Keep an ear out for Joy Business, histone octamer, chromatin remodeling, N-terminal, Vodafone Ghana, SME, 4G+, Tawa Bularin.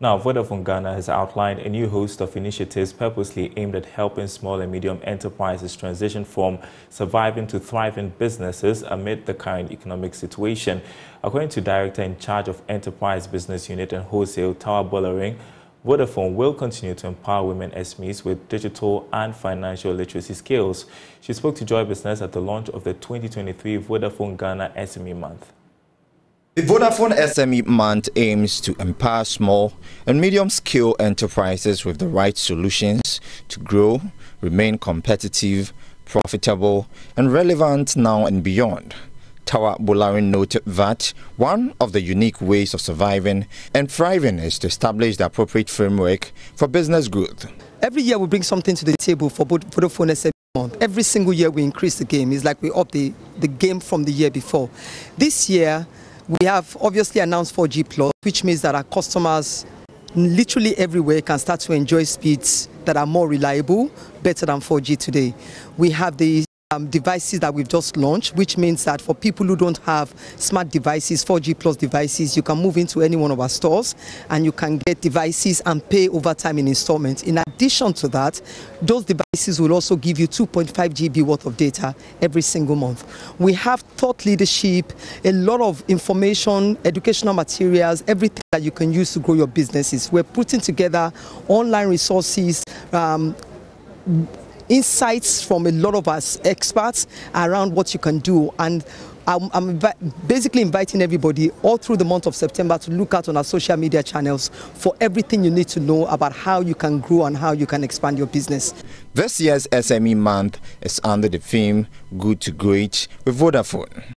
Now, Vodafone Ghana has outlined a new host of initiatives purposely aimed at helping small and medium enterprises transition from surviving to thriving businesses amid the current economic situation. According to Director in charge of Enterprise Business Unit and Wholesale, Tawa Bularin, Vodafone will continue to empower women SMEs with digital and financial literacy skills. She spoke to Joy Business at the launch of the 2023 Vodafone Ghana SME Month. The Vodafone SME Month aims to empower small and medium-scale enterprises with the right solutions to grow, remain competitive, profitable, and relevant now and beyond. Tawa Bularin noted that one of the unique ways of surviving and thriving is to establish the appropriate framework for business growth. Every year we bring something to the table for Vodafone SME. Every single year we increase the game. It's like we up the game from the year before. This year, we have obviously announced 4G+, which means that our customers literally everywhere can start to enjoy speeds that are more reliable, better than 4G today. We have the devices that we've just launched, which means that for people who don't have smart devices, 4G+ devices, you can move into any one of our stores and you can get devices and pay over time in installments. In addition to that, those devices will also give you 2.5 GB worth of data every single month. We have thought leadership, a lot of information, educational materials, everything that you can use to grow your businesses. We're putting together online resources, insights from a lot of us experts around what you can do, and I'm basically inviting everybody all through the month of September to look out on our social media channels for everything you need to know about how you can grow and how you can expand your business. This year's SME Month is under the theme Good to Great with Vodafone.